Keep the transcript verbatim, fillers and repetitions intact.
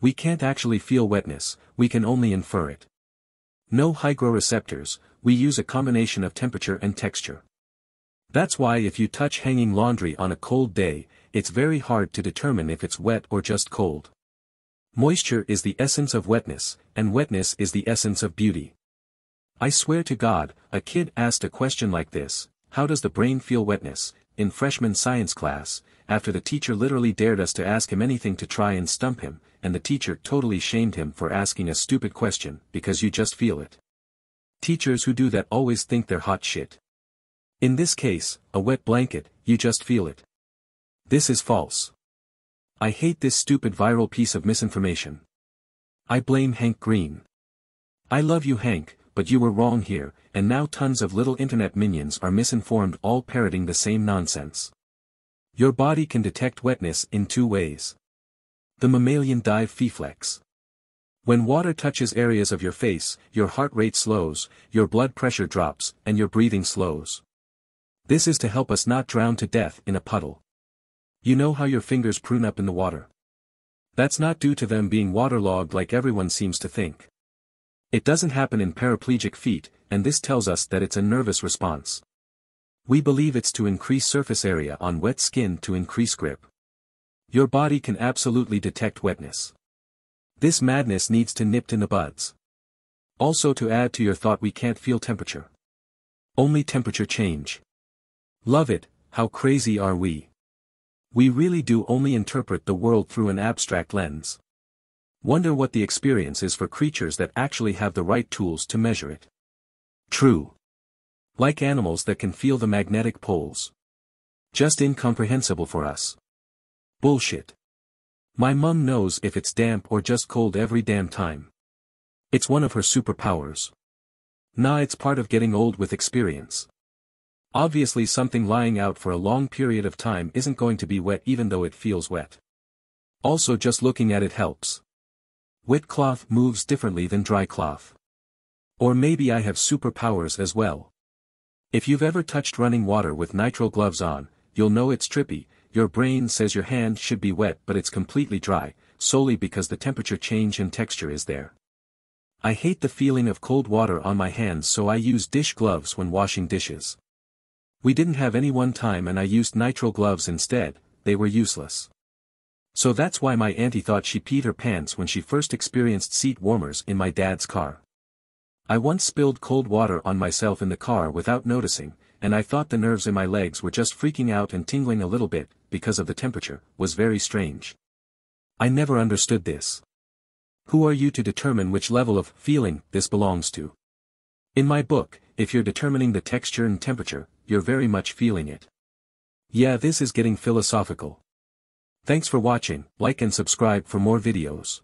We can't actually feel wetness, we can only infer it. No hygroreceptors, we use a combination of temperature and texture. That's why if you touch hanging laundry on a cold day, it's very hard to determine if it's wet or just cold. Moisture is the essence of wetness, and wetness is the essence of beauty. I swear to God, a kid asked a question like this, how does the brain feel wetness, in freshman science class, after the teacher literally dared us to ask him anything to try and stump him, and the teacher totally shamed him for asking a stupid question, because you just feel it. Teachers who do that always think they're hot shit. In this case, a wet blanket, you just feel it. This is false. I hate this stupid viral piece of misinformation. I blame Hank Green. I love you, Hank, but you were wrong here, and now tons of little internet minions are misinformed, all parroting the same nonsense. Your body can detect wetness in two ways. The mammalian dive reflex. When water touches areas of your face, your heart rate slows, your blood pressure drops, and your breathing slows. This is to help us not drown to death in a puddle. You know how your fingers prune up in the water. That's not due to them being waterlogged like everyone seems to think. It doesn't happen in paraplegic feet, and this tells us that it's a nervous response. We believe it's to increase surface area on wet skin to increase grip. Your body can absolutely detect wetness. This madness needs to be nipped in the buds. Also, to add to your thought, we can't feel temperature. Only temperature change. Love it, how crazy are we? We really do only interpret the world through an abstract lens. Wonder what the experience is for creatures that actually have the right tools to measure it. True. Like animals that can feel the magnetic poles. Just incomprehensible for us. Bullshit. My mum knows if it's damp or just cold every damn time. It's one of her superpowers. Nah, it's part of getting old with experience. Obviously, something lying out for a long period of time isn't going to be wet even though it feels wet. Also, just looking at it helps. Wet cloth moves differently than dry cloth. Or maybe I have superpowers as well. If you've ever touched running water with nitrile gloves on, you'll know it's trippy. Your brain says your hand should be wet but it's completely dry, solely because the temperature change in texture is there. I hate the feeling of cold water on my hands, so I use dish gloves when washing dishes. We didn't have any one time and I used nitrile gloves instead, they were useless. So that's why my auntie thought she peed her pants when she first experienced seat warmers in my dad's car. I once spilled cold water on myself in the car without noticing, and I thought the nerves in my legs were just freaking out and tingling a little bit, because of the temperature, was very strange. I never understood this. Who are you to determine which level of feeling this belongs to? In my book, if you're determining the texture and temperature, you're very much feeling it. Yeah, this is getting philosophical. Thanks for watching, like and subscribe for more videos.